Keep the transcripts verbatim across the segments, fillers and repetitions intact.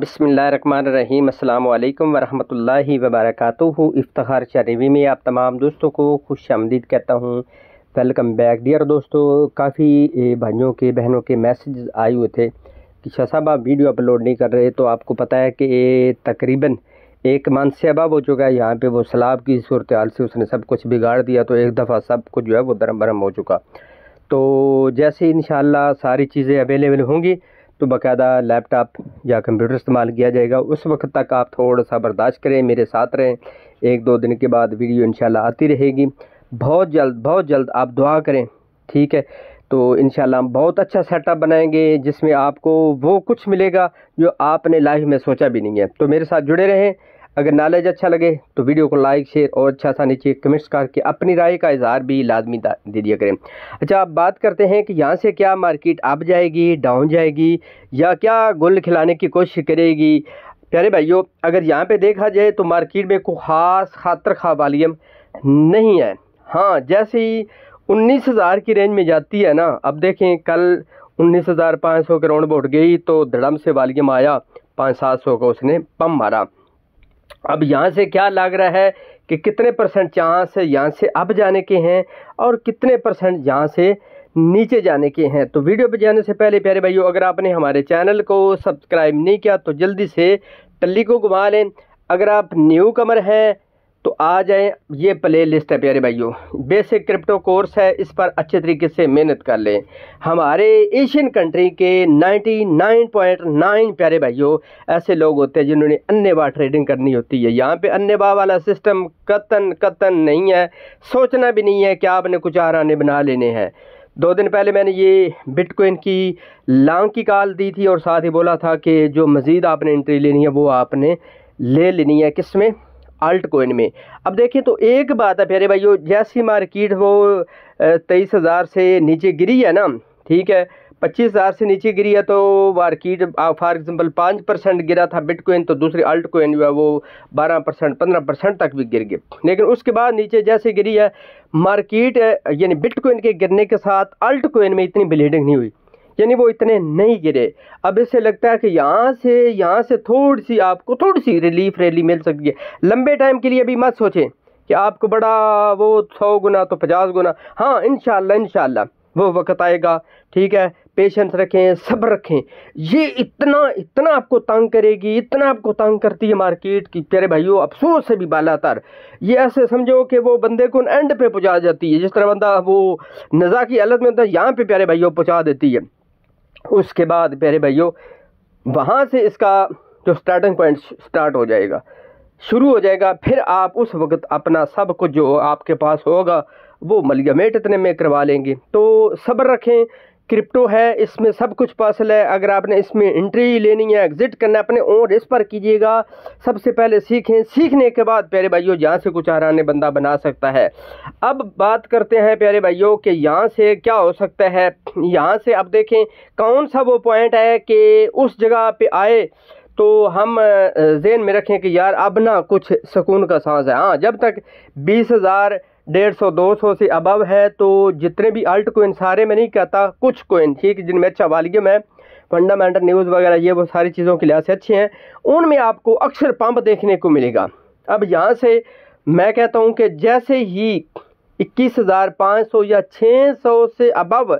बिस्मिल्लाहिर्रहमानिर्रहीम अस्सलाम वालेकुम वरहमतुल्लाहि वबरकातुहू। इफ्तिखार चैनल में आप तमाम दोस्तों को खुश आमदीद कहता हूँ। वेलकम बैक डियर दोस्तों। काफ़ी भाइयों के बहनों के मैसेज आए हुए थे कि शाह साहब आप वीडियो अपलोड नहीं कर रहे। तो आपको पता है कि तकरीबन एक मंथ से अबाब हो चुका है। यहाँ पे वो सलाब की सूरत हाल से उसने सब कुछ बिगाड़ दिया, तो एक दफ़ा सब कुछ जो है वो दरम बरम हो चुका। तो जैसे इंशाल्लाह सारी चीज़ें अवेलेबल होंगी तो बाकायदा लैपटॉप या कंप्यूटर इस्तेमाल किया जाएगा। उस वक्त तक आप थोड़ा सा बर्दाश्त करें, मेरे साथ रहें। एक दो दिन के बाद वीडियो इंशाल्लाह आती रहेगी। बहुत जल्द बहुत जल्द आप दुआ करें, ठीक है। तो इंशाल्लाह हम बहुत अच्छा सेटअप बनाएंगे जिसमें आपको वो कुछ मिलेगा जो आपने लाइफ में सोचा भी नहीं है। तो मेरे साथ जुड़े रहें। अगर नॉलेज अच्छा लगे तो वीडियो को लाइक शेयर और अच्छा सा नीचे कमेंट्स करके अपनी राय का इजहार भी लाजमी दे दिया करें। अच्छा, आप बात करते हैं कि यहाँ से क्या मार्केट अप जाएगी, डाउन जाएगी या क्या गुल खिलाने की कोशिश करेगी। प्यारे भाइयों, अगर यहाँ पे देखा जाए तो मार्केट में कोई खास खातर खा वॉल्यूम नहीं है। हाँ, जैसे ही उन्नीस हज़ार की रेंज में जाती है ना, अब देखें कल उन्नीस हज़ार पाँच सौ के राउंड बोर्ड गई तो धड़म से वॉल्यूम आया, पाँच सात सौ का उसने पम्प मारा। अब यहाँ से क्या लग रहा है कि कितने परसेंट चांस यहाँ से अप जाने के हैं और कितने परसेंट यहाँ से नीचे जाने के हैं। तो वीडियो पे जाने से पहले प्यारे भाइयों, अगर आपने हमारे चैनल को सब्सक्राइब नहीं किया तो जल्दी से टल्ली को घुमा लें। अगर आप न्यू कमर हैं तो आ जाएं, ये प्ले लिस्ट है प्यारे भाइयों, बेसिक क्रिप्टो कोर्स है, इस पर अच्छे तरीके से मेहनत कर लें। हमारे एशियन कंट्री के निन्यानवे पॉइंट नौ प्यारे भाइयों ऐसे लोग होते हैं जिन्होंने अन्नेवाह ट्रेडिंग करनी होती है। यहाँ पे अन्नेवाह वाला सिस्टम कतन कतन नहीं है। सोचना भी नहीं है कि आपने कुछ आराने बना लेने हैं। दो दिन पहले मैंने ये बिटकॉइन की लॉन्ग की कॉल दी थी और साथ ही बोला था कि जो मज़ीद आपने एंट्री लेनी है वो आपने ले लेनी है। किस में? आल्ट कोइन में। अब देखें तो एक बात है प्यारे भाइयों, जैसी मार्केट वो तेईस हज़ार से नीचे गिरी है ना, ठीक है, पच्चीस हज़ार से नीचे गिरी है तो मार्केट फॉर एग्जांपल पाँच परसेंट गिरा था बिटकॉइन, तो दूसरी आल्ट कोइन जो है वो बारह परसेंट पंद्रह परसेंट तक भी गिर गई। लेकिन उसके बाद नीचे जैसे गिरी है मार्केट, यानी बिटकॉइन के गिरने के साथ आल्ट कोइन में इतनी ब्लीडिंग नहीं हुई, यानी वो इतने नहीं गिरे। अब इससे लगता है कि यहाँ से यहाँ से थोड़ी सी आपको थोड़ी सी रिलीफ रैली मिल सकती है। लंबे टाइम के लिए भी मत सोचें कि आपको बड़ा वो सौ गुना तो पचास गुना। हाँ, इंशाल्लाह इंशाल्लाह वो वक्त आएगा, ठीक है। पेशेंस रखें, सब्र रखें। ये इतना इतना आपको तंग करेगी, इतना आपको तंग करती है मार्केट की प्यारे भाइयों, अफसोस से भी बालातर। ये ऐसे समझो कि वो बंदे को एंड पे पहुँचा जाती है। जिस तरह बंदा वो नज़ा की हालत में होता है, यहाँ पर प्यारे भाइयों पहुँचा देती है। उसके बाद प्यारे भाइयों वहाँ से इसका जो स्टार्टिंग पॉइंट स्टार्ट हो जाएगा, शुरू हो जाएगा। फिर आप उस वक्त अपना सब कुछ जो आपके पास होगा वो मलियामेट इतने में करवा लेंगे। तो सब्र रखें, क्रिप्टो है, इसमें सब कुछ पॉसिबल है। अगर आपने इसमें एंट्री लेनी है, एग्ज़िट करना अपने ओर इस पर कीजिएगा। सबसे पहले सीखें, सीखने के बाद प्यारे भाइयों यहाँ से कुछ आराने बंदा बना सकता है। अब बात करते हैं प्यारे भाइयों कि यहाँ से क्या हो सकता है। यहाँ से अब देखें कौन सा वो पॉइंट है कि उस जगह पे आए तो हम जेहन में रखें कि यार अब ना कुछ सुकून का सांस है। हाँ, जब तक बीस हज़ार डेढ़ सौ दो सौ से अबव है तो जितने भी अल्ट कोइन, सारे में नहीं कहता, कुछ कोइन ठीक जिनमें अच्छा वॉल्यूम है, फंडामेंटल न्यूज़ वगैरह ये वो सारी चीज़ों के लिहाज से अच्छे हैं, उनमें आपको अक्सर पंप देखने को मिलेगा। अब यहाँ से मैं कहता हूँ कि जैसे ही इक्कीस हज़ार पाँच सौ या छः सौ से अबव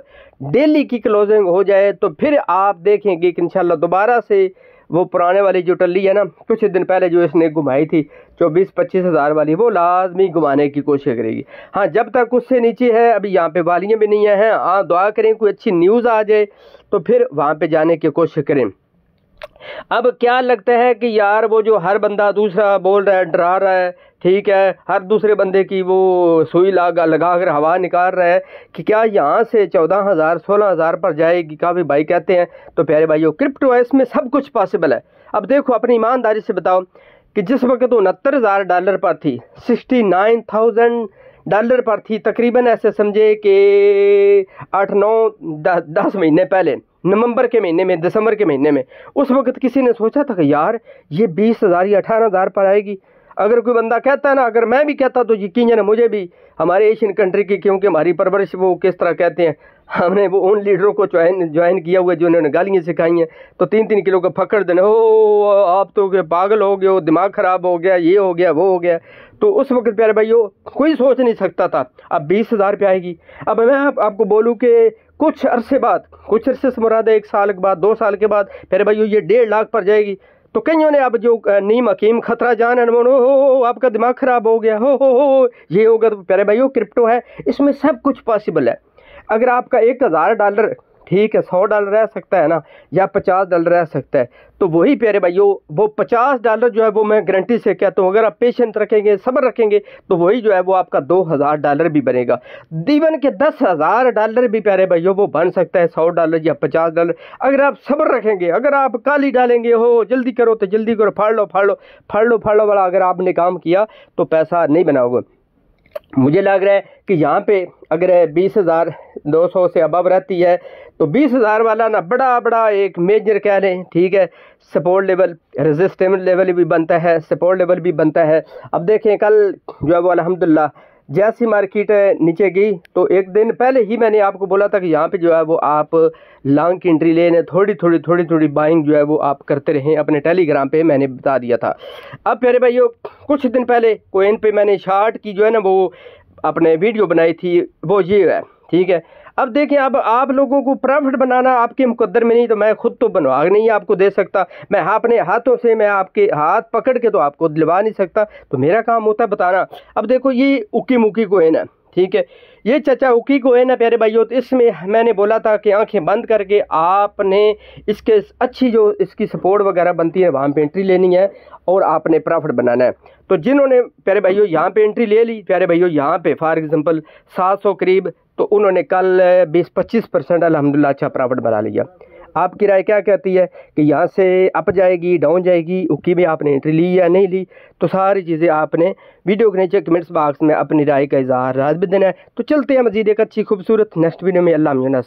डेली की क्लोजिंग हो जाए तो फिर आप देखेंगे कि इंशाल्लाह दोबारा से वो पुराने वाली जो टल्ली है ना कुछ दिन पहले जो इसने घुमाई थी चौबीस पच्चीस हज़ार वाली, वो लाजमी घुमाने की कोशिश करेगी। हाँ, जब तक उससे नीचे है अभी यहाँ पे वालियाँ भी नहीं हैं। हाँ, दुआ करें कोई अच्छी न्यूज़ आ जाए तो फिर वहाँ पे जाने की कोशिश करें। अब क्या लगता है कि यार वो जो हर बंदा दूसरा बोल रहा है, डरा रहा है, ठीक है, हर दूसरे बंदे की वो सुई लगा लगा कर हवा निकाल रहा है कि क्या यहाँ से चौदह हज़ार सोलह हज़ार पर जाएगी, काफ़ी भाई कहते हैं। तो प्यारे भाइयों क्रिप्टो है, इसमें सब कुछ पॉसिबल है। अब देखो अपनी ईमानदारी से बताओ कि जिस वक्त उनहत्तर हज़ार डॉलर पर थी, सिक्सटी नाइन थाउजेंड डॉलर पर थी, तकरीबन ऐसे समझे कि आठ नौ द, दस महीने पहले, नवंबर के महीने में, दिसंबर के महीने में, उस वक्त किसी ने सोचा था कि यार ये बीस हज़ार या अठारह हज़ार पर आएगी। अगर कोई बंदा कहता है ना, अगर मैं भी कहता तो यकीन है मुझे भी, हमारे एशियन कंट्री की, क्योंकि हमारी परवरिश वो किस तरह कहते हैं हमने वो उन लीडरों को ज्वाइन ज्वाइन किया हुआ है जो उन्होंने गालियाँ सिखाई हैं। तो तीन तीन किलो का फक्कर देना, ओ आप तो पागल हो गए हो, दिमाग ख़राब हो गया, ये हो गया वो हो गया। तो उस वक्त प्यारे भाइयों कोई सोच नहीं सकता था अब बीस हज़ार रुपये आएगी। अब मैं आप, आपको बोलूँ कि कुछ अरसे बाद, कुछ अरसे से मुराद है एक साल के बाद, दो साल के बाद प्यारे भाइयों ये डेढ़ लाख पर जाएगी। तो कईयों ने अब जो नीम हकीम खतरा जान अनमोन, हो हो आपका दिमाग ख़राब हो गया, हो हो हो ये होगा। तो प्यारे भाइयों क्रिप्टो है, इसमें सब कुछ पॉसिबल है। अगर आपका एक हज़ार डॉलर ठीक है सौ डॉलर रह सकता है ना, या पचास डॉलर रह सकता है, तो वही प्यारे भाइयों वो पचास डॉलर जो है वो मैं गारंटी से कहता हूँ अगर आप पेशेंस रखेंगे, सब्र रखेंगे, तो वही जो है वो आपका दो हज़ार डॉलर भी बनेगा। इवन के दस हज़ार डॉलर भी प्यारे भाइयों वो बन सकता है, सौ डॉलर या पचास डॉलर अगर आप सब्र रखेंगे, अगर आप काली डालेंगे, हो जल्दी करो तो जल्दी करो, फाड़ लो फाड़ लो फाड़ लो फाड़ लो वाला अगर आपने काम किया तो पैसा नहीं बनाओगे। मुझे लग रहा है कि यहाँ पे अगर बीस हज़ार दो सौ से अबव रहती है तो बीस हज़ार वाला ना बड़ा बड़ा एक मेजर कह लें, ठीक है, सपोर्ट लेवल, रेजिस्टेंस लेवल भी बनता है, सपोर्ट लेवल भी बनता है। अब देखें कल जो है वो अल्हम्दुलिल्लाह जैसी मार्केट नीचे गई तो एक दिन पहले ही मैंने आपको बोला था कि यहाँ पे जो है वो आप लॉन्ग की एंट्री लेने थोड़ी थोड़ी थोड़ी थोड़ी बाइंग जो है वो आप करते रहें, अपने टेलीग्राम पे मैंने बता दिया था। अब प्यारे भाइयों कुछ दिन पहले कोइन पे मैंने शॉर्ट की जो है ना वो अपने वीडियो बनाई थी, वो ये है ठीक है। अब देखें अब आप लोगों को प्रॉफिट बनाना आपके मुकद्दर में नहीं, तो मैं खुद तो बनवा नहीं आपको दे सकता, मैं अपने हाथों से मैं आपके हाथ पकड़ के तो आपको दिलवा नहीं सकता, तो मेरा काम होता है बताना। अब देखो ये उकी मुकी कोइन है, ठीक है, ये चाचा उकी कोइन है प्यारे भाइयों। तो इसमें मैंने बोला था कि आंखें बंद करके आपने इसके अच्छी जो इसकी सपोर्ट वगैरह बनती है वहाँ पर एंट्री लेनी है और आपने प्रॉफिट बनाना है। तो जिन्होंने प्यारे भाइयों यहाँ पे एंट्री ले ली प्यारे भाइयों, यहाँ पे फॉर एग्जांपल सात सौ करीब, तो उन्होंने कल बीस पच्चीस परसेंट अल्हम्दुलिल्लाह अच्छा प्रॉफिट बना लिया। आपकी राय क्या कहती है कि यहाँ से अप जाएगी डाउन जाएगी, उकी में आपने एंट्री ली या नहीं ली? तो सारी चीज़ें आपने वीडियो के नीचे कमेंट्स बॉक्स में अपनी राय का इजहार राय भी देना है। तो चलते हैं मजीद एक अच्छी खूबसूरत नेक्स्ट वीडियो में। अल्लाह